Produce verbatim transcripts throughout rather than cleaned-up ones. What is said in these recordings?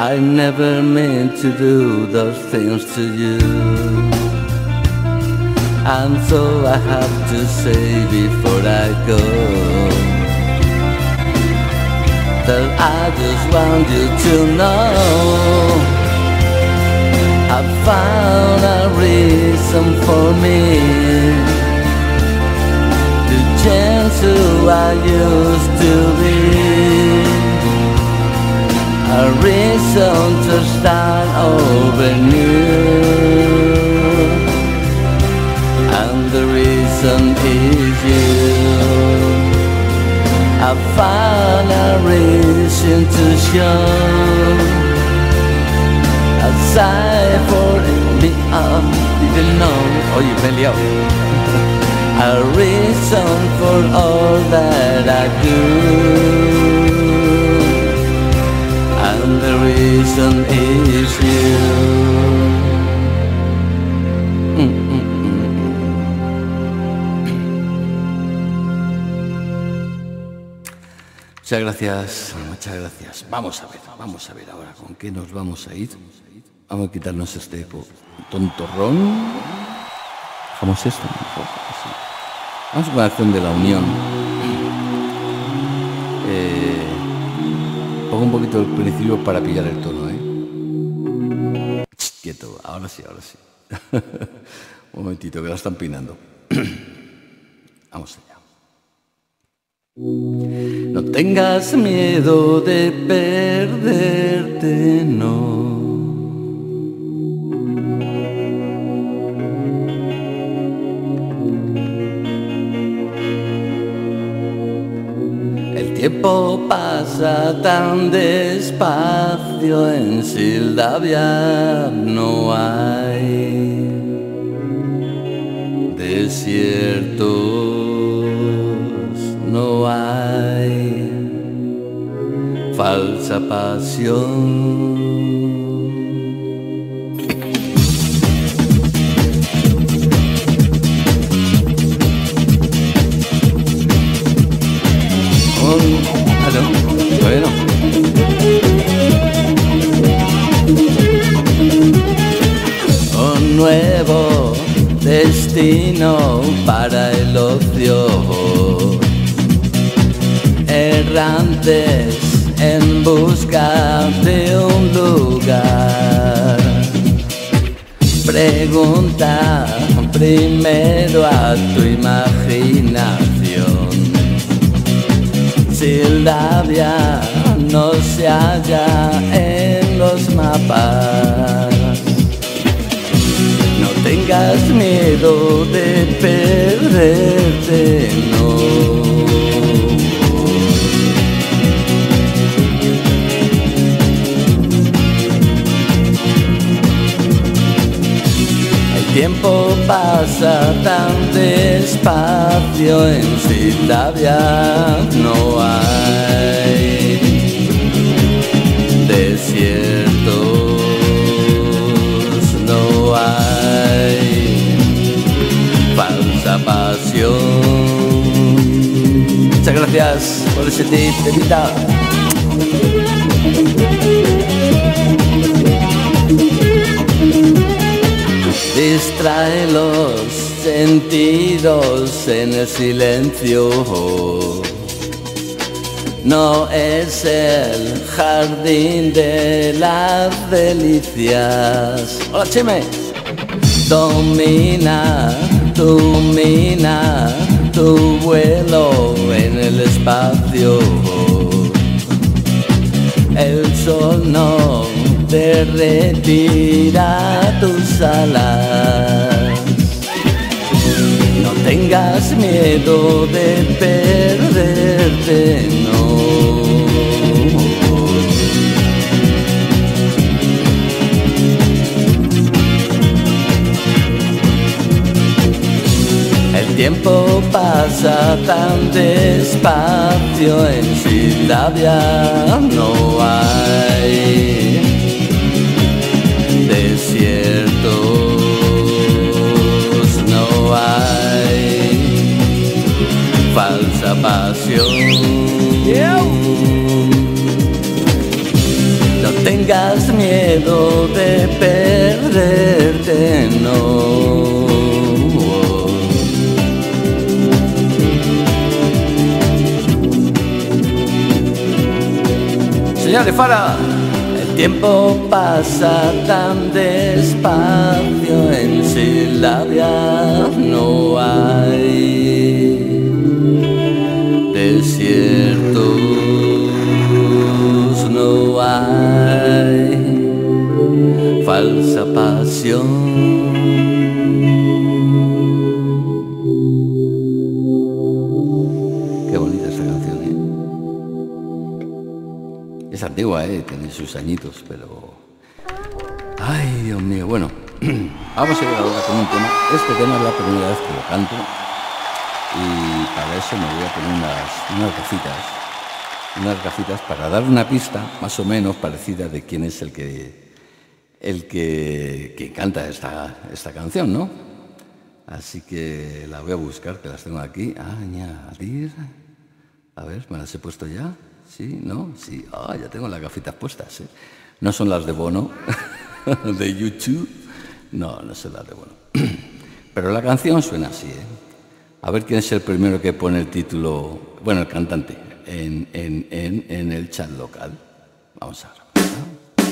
I never meant to do those things to you, and so I have to say before I go that I just want you to know I found a reason for me to change who I used to be. A reason to start over new, and the reason is you. I found a reason to show a sign for me up. You didn't know, or you belly up. A reason for all that I do. And the reason is you. Mm -mm -mm. Muchas gracias, muchas gracias. Vamos a ver, vamos a ver ahora con qué nos vamos a ir. Vamos a quitarnos este tontorrón. Dejamos esto mejor. Así. Vamos con la acción de la unión. Eh... Pongo un poquito el principio para pillar el tono, ¿eh? Ch, quieto, ahora sí, ahora sí. Un momentito, que la están pinando. Vamos allá. No tengas miedo de perderte, no. El tiempo pasa tan despacio, en Sildavia no hay desiertos, no hay falsa pasión. Un nuevo destino para el ocio, errantes en busca de un lugar. Pregunta primero a tu imaginación. Sildavia no se halla en los mapas. No tengas miedo de perderte, no. El tiempo pasa tan despacio, en Sildavia no hay desiertos, no hay falsa pasión. Muchas gracias por ese tip de vida. Distrae los sentidos en el silencio. No es el jardín de las delicias. ¡Hola, Chime! Domina tu mina, tu vuelo en el espacio. El sol no derretirá tus alas. No tengas miedo de perderte, no. El tiempo pasa tan despacio, en Sildavia no hay desiertos, no hay falsa pasión. No tengas miedo de perderte, no. Señores, para. El tiempo pasa tan despacio, en Sildavia no hay desiertos, no hay falsa pasión. Es antigua, ¿eh? Tiene sus añitos, pero... Ay, Dios mío, bueno. Vamos a ir ahora con un tema. Este tema es la primera vez que lo canto. Y para eso me voy a poner unas, unas gafitas. Unas gafitas para dar una pista, más o menos, parecida de quién es el que... El que, que canta esta, esta canción, ¿no? Así que la voy a buscar, que las tengo aquí. Añadir... A ver, ¿me las he puesto ya? ¿Sí? ¿No? Sí. Ah, ya tengo las gafitas puestas, ¿eh? No son las de Bono, de YouTube. No, no son las de Bono. Pero la canción suena así, ¿eh? A ver quién es el primero que pone el título, bueno, el cantante, en, en, en, en el chat local. Vamos a ver.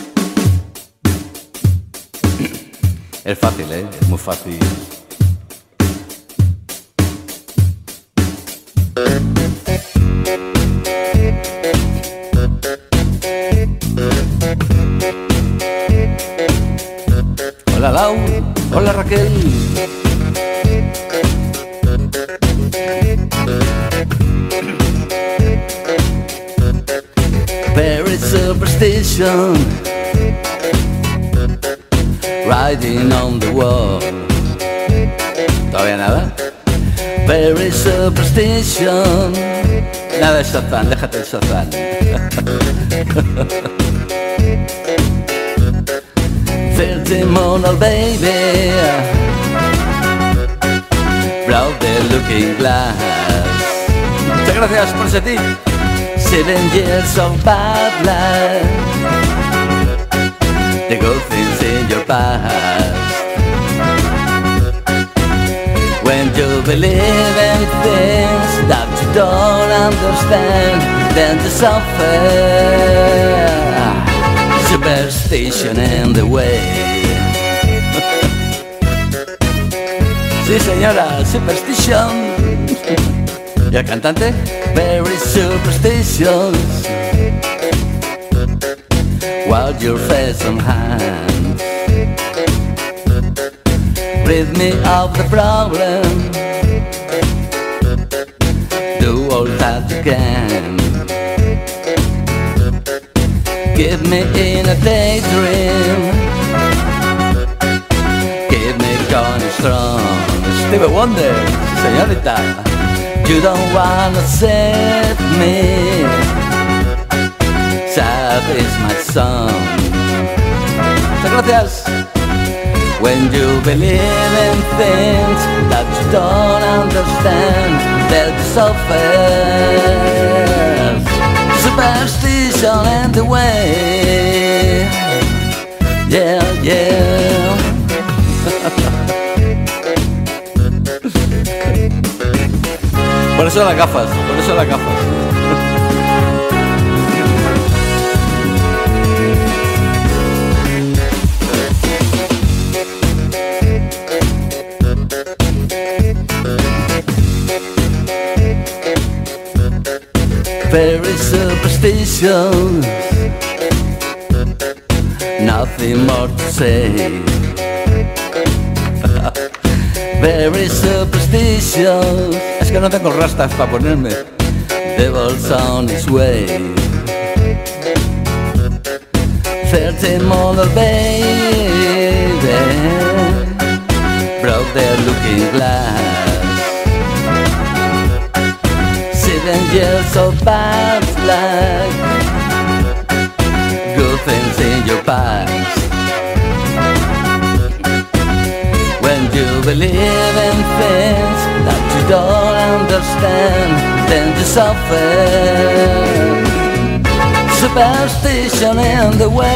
Es fácil, ¿eh? Es muy fácil. Hola Lau, hola Raquel. Very superstition, riding on the wall. ¿Todavía nada? Very superstition. Nada de Shazam, déjate de Shazam. Thirty-monal baby brought the looking glass. Muchas gracias por ese tip. Seven years of bad life, the good things in your past. When you believe in things that you don't understand, then you suffer. Superstition in the way. Sí, señora, superstition. ¿Y el cantante? Very superstitious. Wild your face and hands. Rid me of the problem. Do all that you can. Keep me in a daydream. Keep me going strong. Stevie Wonder, señorita. You don't wanna save me. Sad is my song. Muchas gracias. When you believe in things that you don't understand, that you suffer. Superstition and the way. Yeah, yeah. Por eso las gafas, por eso las gafas. Very superstitious, nothing more to say. Very superstitious. Es que no tengo rastas para ponerme. Devil's on his way. Thirty model baby broke their looking glass. and years of past life. Good things in your past. When you believe in things that you don't understand, then you suffer. Superstition in the way.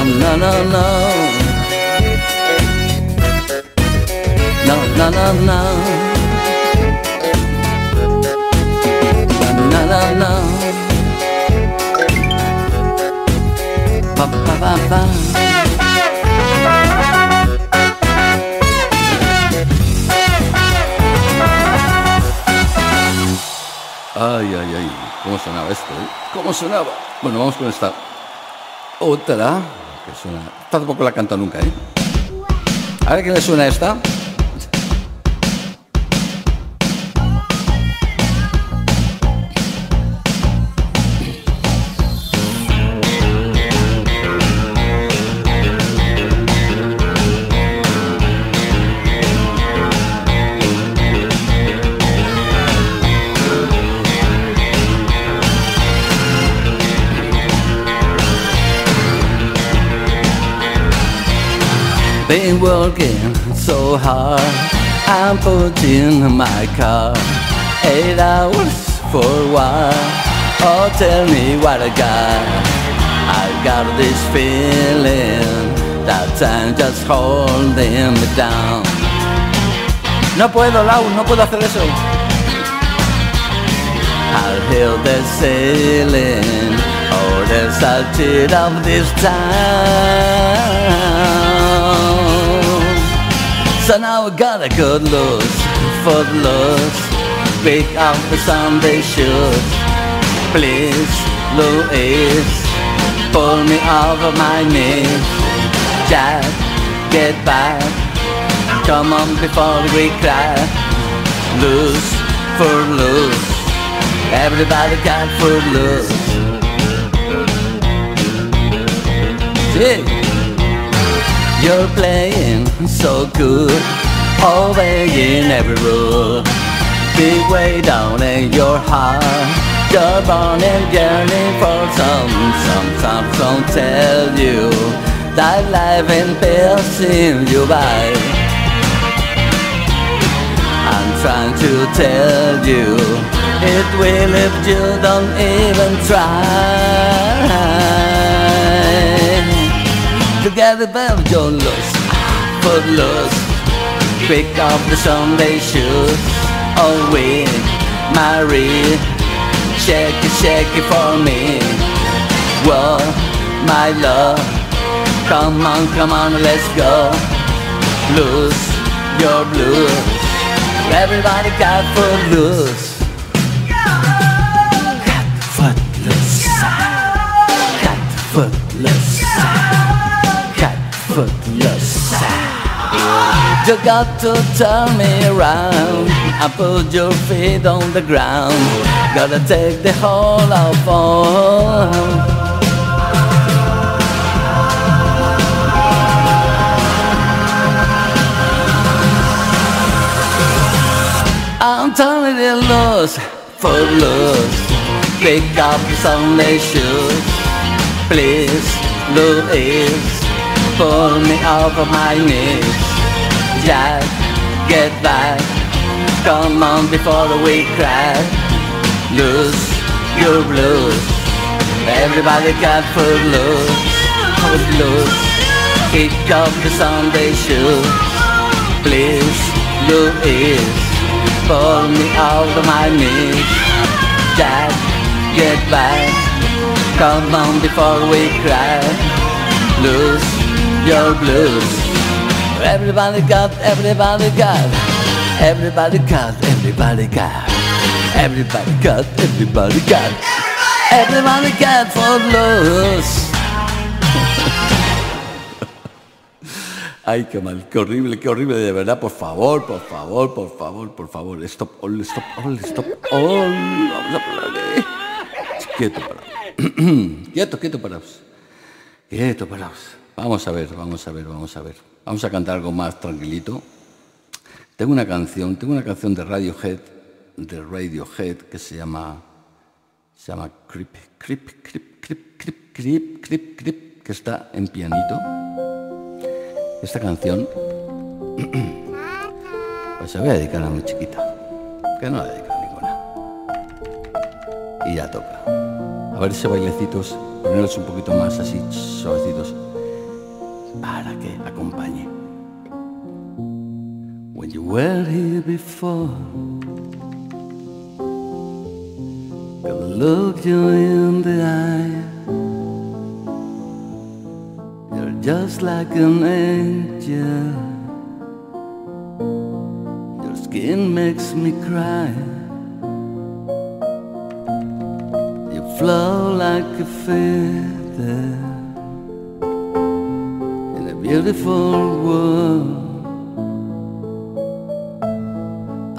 No, no, no, no. Na na na, na na na, pa pa pa pa. Ay, ay, ay, ¿cómo sonaba esto? Eh? ¿Cómo sonaba? Bueno, vamos con esta otra que suena. Tampoco la canto nunca, ¿eh? A ver qué le suena esta. Been working so hard, I'm putting my car eight hours for a while. Oh, tell me what I got. I got this feeling that time just holding me down. No puedo, Lau, no puedo hacer eso. I'll hear the sailing, oh, there's a cheat of this time. So now I got a good loose, foot loose. Pick up the Sunday shoes, please, Louis. Pull me over my knees, Jack, get back. Come on before we cry. Loose, foot loose. Everybody got foot loose. Yeah. You're playing so good, obeying every rule. Big way down in your heart, you're born and yearning for some. Sometimes don't tell you that life ain't passing you by. I'm trying to tell you it will if you don't even try. Together with your loose, foot loose. Pick up the Sunday shoes. Oh, we, Marie. Shake it, shake it for me. Whoa, my love. Come on, come on, let's go. Loose your blues. Everybody got foot loose. Got foot loose. Got foot loose. Footloose. You got to turn me around. I put your feet on the ground. Gotta take the whole of on. I'm turning it loose, footloose. Pick up Sunday shoes, please, Louise. Pull me over my knees, Jack, get back. Come on before we cry. Loose your blues. Everybody got foot loose, foot loose. Kick off the Sunday shoes, please, Louis. Pull me over my knees, Jack, get back. Come on before we cry. Loose your blues. Everybody got, everybody got, everybody got, everybody got, everybody got, everybody got, everybody got foot loose. Ay, qué mal, qué horrible, qué horrible, de verdad, por favor, por favor, por favor, por favor. Stop, all, stop, all, stop, all. Vamos a parar. Quieto, paraos. Quieto, quieto, paraos. Quieto, paraos. Vamos a ver, vamos a ver, vamos a ver. Vamos a cantar algo más tranquilito. Tengo una canción, tengo una canción de Radiohead, de Radiohead que se llama, se llama Creep, Creep, Creep, Creep, Creep, Creep, Creep, Creep, que está en pianito. Esta canción pues se voy a dedicar a mi chiquita, que no la dedica a ninguna. Y ya toca. A ver ese bailecitos, ponerlos un poquito más así suavecitos para que acompañe. When you were here before, God looked you in the eye. You're just like an angel. Your skin makes me cry. You flow like a feather in a beautiful world.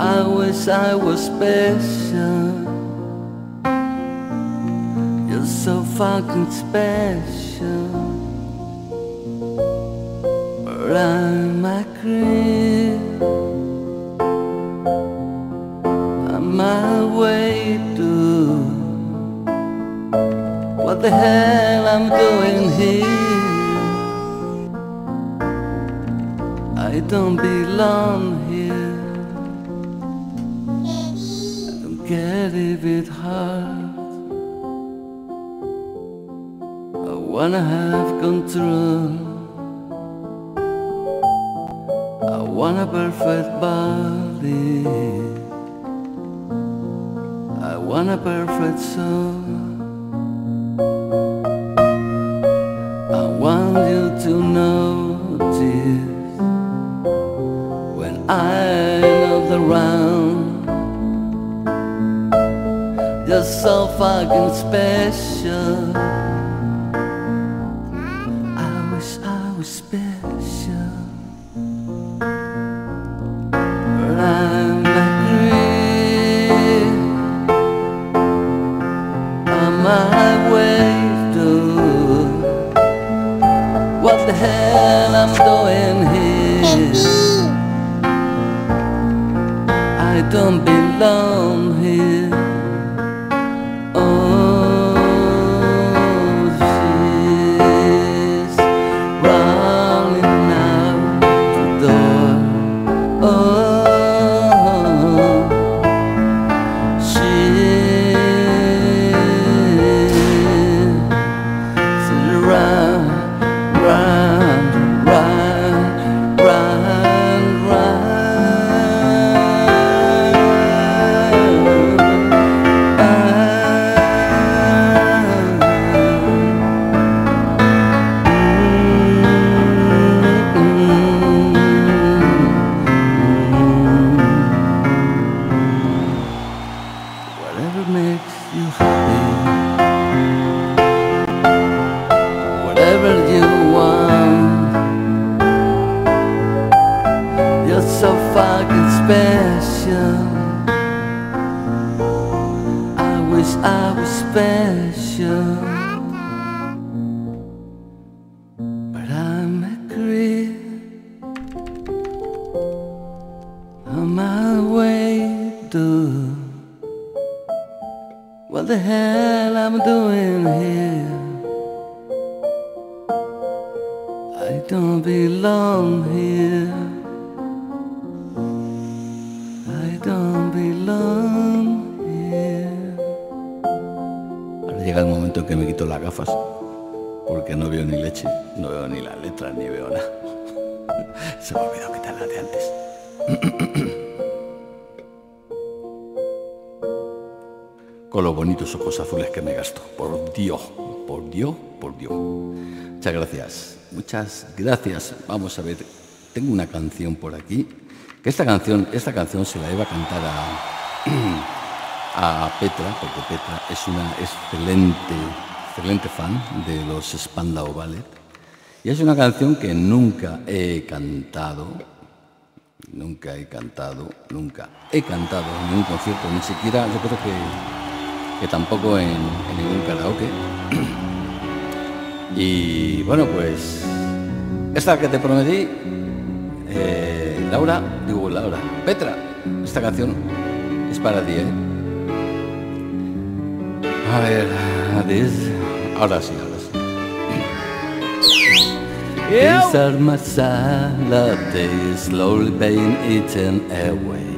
I wish I was special. You're so fucking special, but I'm a creep. I'm my way to what the hell I'm doing here. I don't belong here. Get it with heart. I wanna have control. I want a perfect body. I want a perfect soul. I want you to notice when I'm around. You're so fucking special. I wish I was special, but I'm a creep. On my way to what the hell I'm doing here. I don't belong here. Con los bonitos ojos azules que me gasto. Por Dios, por Dios, por Dios. Muchas gracias, muchas gracias. Vamos a ver, tengo una canción por aquí. Que esta canción, esta canción se la iba a cantar a, a Petra, porque Petra es una excelente, excelente fan de los Spandau Ballet. Y es una canción que nunca he cantado. Nunca he cantado, nunca he cantado en ningún concierto, ni siquiera, yo creo que... que tampoco en, en ningún karaoke. Y bueno, pues esta que te prometí, eh, Laura, digo Laura, Petra, esta canción es para ti, ¿eh? A ver, a ver, ahora sí, ahora sí. These are my salad days, slowly being eaten away.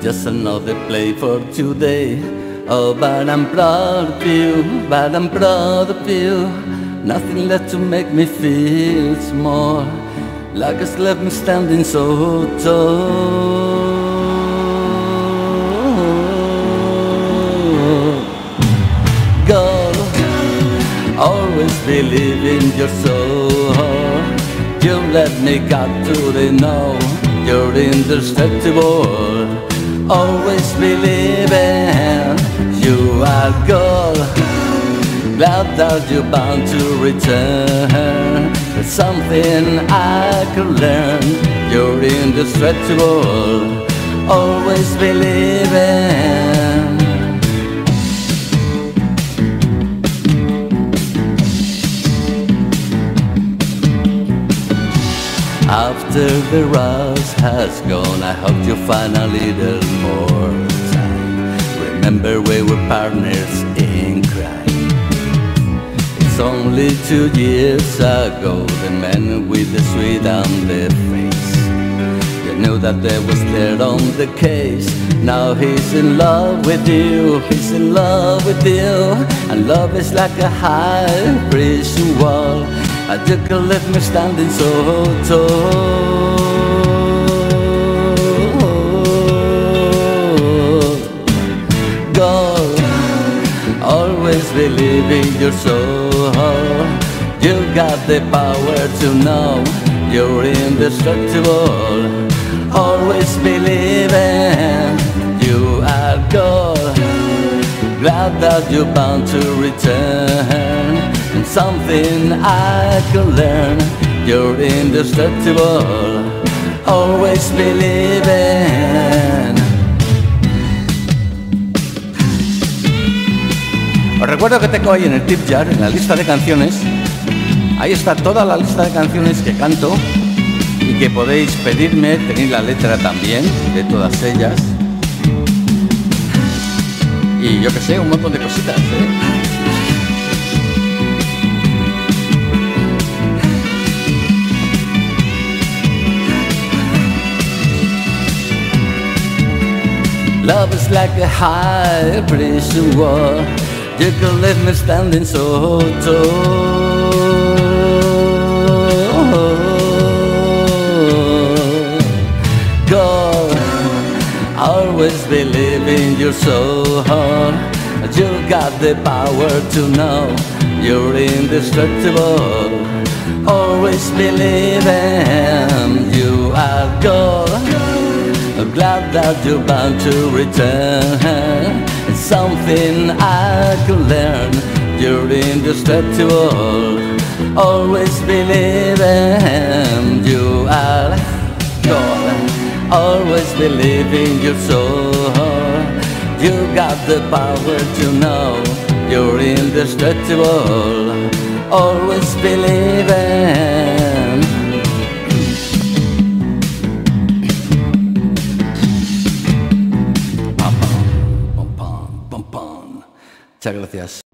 Just another play for today. Oh, but I'm proud of you, but I'm proud of you. Nothing left to make me feel small, like it's left me standing so tall. Girl, always believe in your soul. You let me cut to the know, you're indestructible. Always believing you are gold. Glad that you're bound to return. There's something I could learn. You're indestructible. Always believing. After the rush has gone, I hope you find a little more time. Remember we were partners in crime. It's only two years ago, the man with the sweet on the face. You knew that there was dirt on the case. Now he's in love with you, he's in love with you. And love is like a high prison wall. I just can't let me standing so tall. God, always believe in your soul. You got the power to know you're indestructible. Always believing you are God. Glad that you're bound to return. And something I could learn. You're indestructible. Always believing. Os recuerdo que tengo ahí en el tip jar, en la lista de canciones. Ahí está toda la lista de canciones que canto y que podéis pedirme. Tenéis la letra también de todas ellas. Y yo que sé, un montón de cositas, ¿eh? Love is like a high prison wall. You can leave me standing so tall. God, always believe in your soul. You got the power to know you're indestructible. Always believe in you are God. I'm glad that you're bound to return. It's something I could learn. You're indestructible. Always believe in you are God. Always believe in your soul. You got the power to know you're indestructible. Always believe in. Muchas gracias.